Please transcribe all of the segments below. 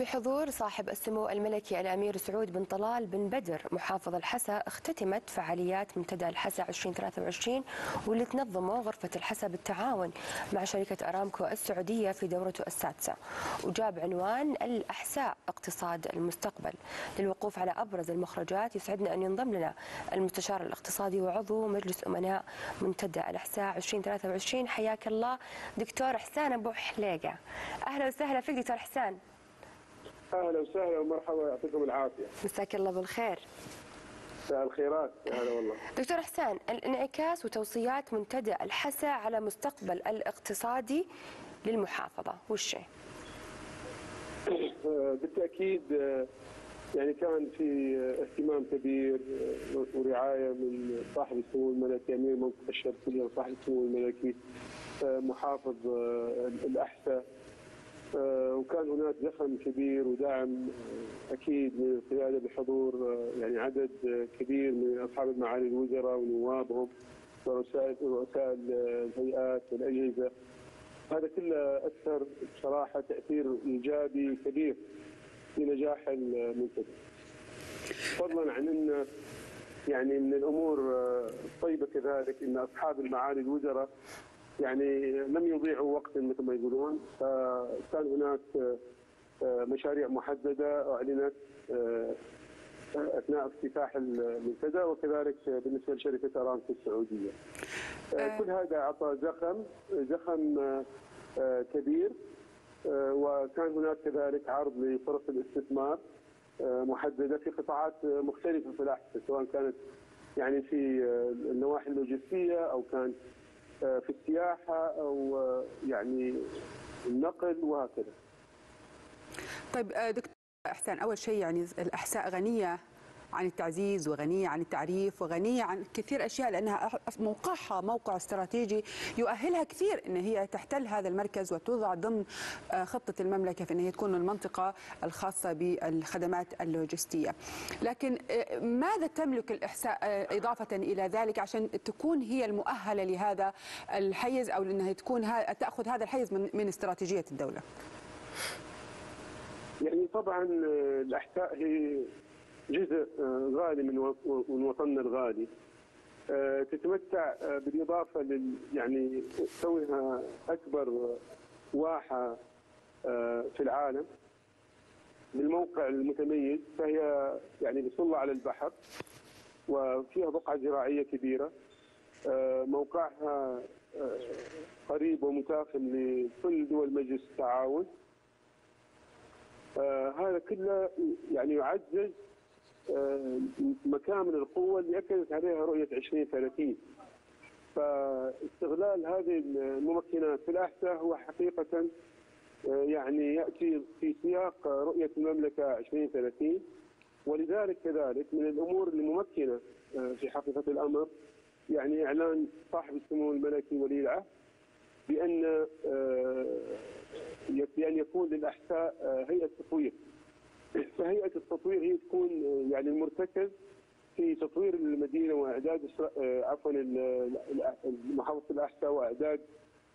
بحضور صاحب السمو الملكي الأمير سعود بن طلال بن بدر محافظ الحساء، اختتمت فعاليات منتدى الأحساء 2023 واللي تنظمه غرفة الحساء بالتعاون مع شركة ارامكو السعوديه في دورته السادسة، وجاب عنوان الأحساء اقتصاد المستقبل. للوقوف على أبرز المخرجات يسعدنا أن ينضم لنا المستشار الاقتصادي وعضو مجلس أمناء منتدى الأحساء 2023. حياك الله دكتور حسان أبو حليقة، أهلا وسهلا فيك دكتور حسان. اهلا وسهلا ومرحبا، يعطيكم العافيه. مساك الله بالخير. مساء الخيرات، هلا والله. دكتور حسان، الانعكاس وتوصيات منتدى الحساء على مستقبل الاقتصادي للمحافظه والشيء. بالتاكيد يعني كان في اهتمام كبير ورعايه من صاحب السمو الملكي امير منطقه الشرقيه وصاحب السمو الملكي محافظ الاحساء، وكان هناك زخم كبير ودعم اكيد من القياده بحضور يعني عدد كبير من اصحاب معالي الوزراء ونوابهم ورؤساء الهيئات والاجهزه. هذا كله اثر بصراحه تاثير ايجابي كبير في نجاح المنتدى. فضلا عن ان يعني من الامور الطيبه كذلك ان اصحاب المعالي الوزراء يعني لم يضيعوا وقتا مثل ما يقولون، فكان هناك مشاريع محدده اعلنت اثناء افتتاح المنتدى، وكذلك بالنسبه لشركه ارامكو السعوديه. كل هذا اعطى زخم كبير، وكان هناك كذلك عرض لفرص الاستثمار محدده في قطاعات مختلفه في الاحساء، سواء كانت يعني في النواحي اللوجستيه او كان في السياحة أو يعني النقل وهكذا. طيب دكتور إحسان، أول شيء يعني الأحساء غنية عن التعزيز وغنية عن التعريف وغنية عن كثير أشياء، لأنها موقعها موقع استراتيجي يؤهلها كثير أن هي تحتل هذا المركز وتوضع ضمن خطة المملكة في أن هي تكون المنطقة الخاصة بالخدمات اللوجستية. لكن ماذا تملك الإحساء إضافة إلى ذلك عشان تكون هي المؤهلة لهذا الحيز، أو لأنها تكون تأخذ هذا الحيز من استراتيجية الدولة؟ يعني طبعا الإحساء هي جزء غالي من وطننا الغالي، تتمتع بالاضافه يعني كونها اكبر واحه في العالم بالموقع المتميز، فهي يعني بتطل على البحر وفيها بقعه زراعيه كبيره، موقعها قريب ومتاخم لكل دول مجلس التعاون. هذا كله يعني يعزز مكامن القوة اللي أكدت عليها رؤية 2030. فاستغلال هذه الممكنات في الأحساء هو حقيقة يعني يأتي في سياق رؤية المملكة 2030، ولذلك كذلك من الأمور الممكنة في حقيقة الأمر يعني إعلان صاحب السمو الملكي ولي العهد بأن يكون للأحساء هيئة تطوير. فهيئة التطوير هي تكون يعني المرتكز في تطوير المدينة وإعداد عفوا محافظة الأحساء وإعداد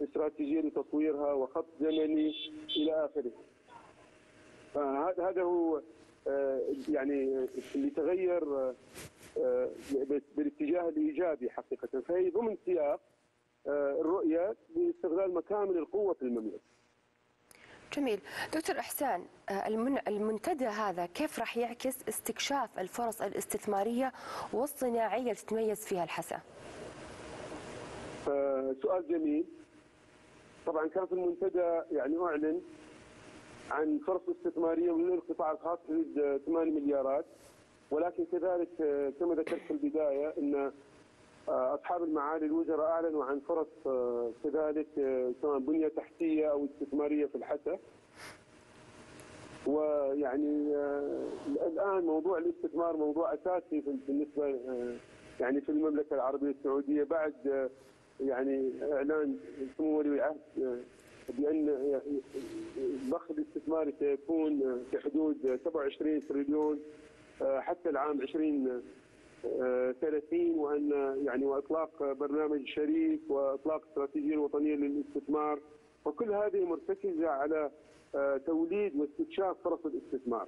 استراتيجية لتطويرها وخط زمني إلى آخره. هذا هو يعني اللي تغير بالاتجاه الإيجابي حقيقة، فهي ضمن سياق الرؤية لاستغلال مكامن القوة في المملكة. جميل. دكتور إحسان، المنتدى هذا كيف راح يعكس استكشاف الفرص الاستثمارية والصناعية اللي تتميز فيها الحساء؟ سؤال جميل. طبعا كان في المنتدى يعني أعلن عن فرص استثمارية للقطاع الخاص في 8 مليارات، ولكن كذلك كما ذكرت في البداية أن أصحاب المعالي الوزراء أعلنوا عن فرص كذلك سواء بنية تحتية أو استثمارية في الحساء، ويعني الآن موضوع الاستثمار موضوع أساسي بالنسبة يعني في المملكة العربية السعودية بعد يعني إعلان سمو ولي العهد بأن الضخ الاستثماري سيكون في حدود 27 تريليون حتى العام 2030، وان يعني واطلاق برنامج شريك واطلاق استراتيجيه وطنيه للاستثمار وكل هذه مرتكزة على توليد واستكشاف فرص الاستثمار.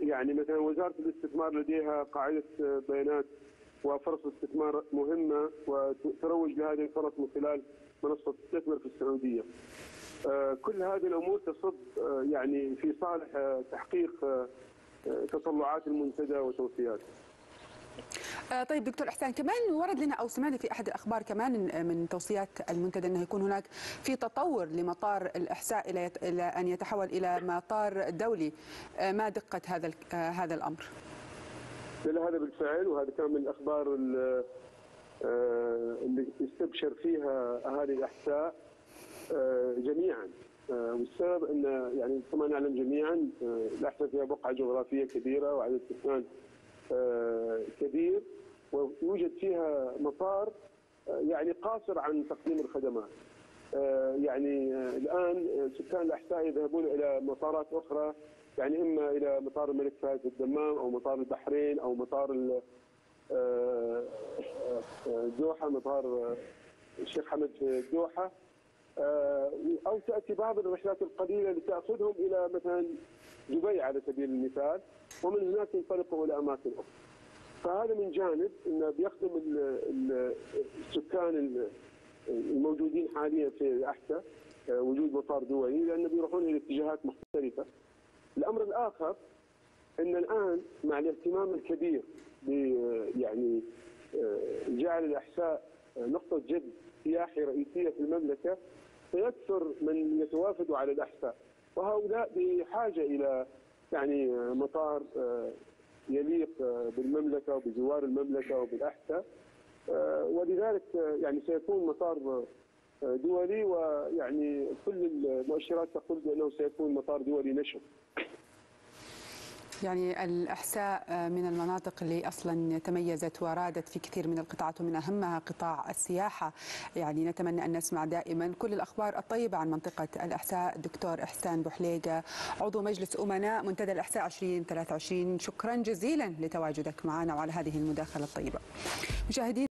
يعني مثلا وزارة الاستثمار لديها قاعدة بيانات وفرص استثمار مهمة وتروج لهذه الفرص من خلال منصة استثمر في السعودية. كل هذه الأمور تصب يعني في صالح تحقيق تطلعات المنتدى وتوصياته. طيب دكتور إحسان، كمان ورد لنا أو سمعنا في أحد الأخبار كمان من توصيات المنتدى أنه يكون هناك في تطور لمطار الإحساء إلى أن يتحول إلى مطار دولي، ما دقة هذا الأمر؟ هذا بالفعل، وهذا كان من الأخبار اللي استبشر فيها أهالي الإحساء جميعا، والسبب أن يعني كما نعلم جميعا الإحساء فيها بقعة جغرافية كبيرة وعدد سكان كبير، ويوجد فيها مطار يعني قاصر عن تقديم الخدمات. يعني الآن سكان الأحساء يذهبون إلى مطارات أخرى، يعني إما إلى مطار الملك فهد في الدمام أو مطار البحرين أو مطار الدوحة، مطار الشيخ حمد في الدوحة، أو تأتي بعض الرحلات القليلة لتأخذهم إلى مثلا دبي على سبيل المثال، ومن هناك ينطلقوا إلى أماكن أخرى. فهذا من جانب أنه بيخدم السكان الموجودين حاليا في الأحساء وجود مطار دولي، لأنه بيروحون إلى اتجاهات مختلفة. الأمر الآخر أن الآن مع الاهتمام الكبير يعني جعل الأحساء نقطة جذب سياحي رئيسية في المملكة، فيكثر من يتوافد على الأحساء، وهؤلاء بحاجة إلى يعني مطار يليق بالمملكة وبجوار المملكة وبالأحساء، ولذلك يعني سيكون مطار دولي، ويعني كل المؤشرات تقول بأنه سيكون مطار دولي نشط. يعني الأحساء من المناطق اللي أصلا تميزت ورادت في كثير من القطاعات، ومن أهمها قطاع السياحة. يعني نتمنى أن نسمع دائما كل الأخبار الطيبة عن منطقة الأحساء. دكتور إحسان أبو حليقة، عضو مجلس أمناء منتدى الأحساء 2023، شكرا جزيلا لتواجدك معنا وعلى هذه المداخلة الطيبة. مشاهدين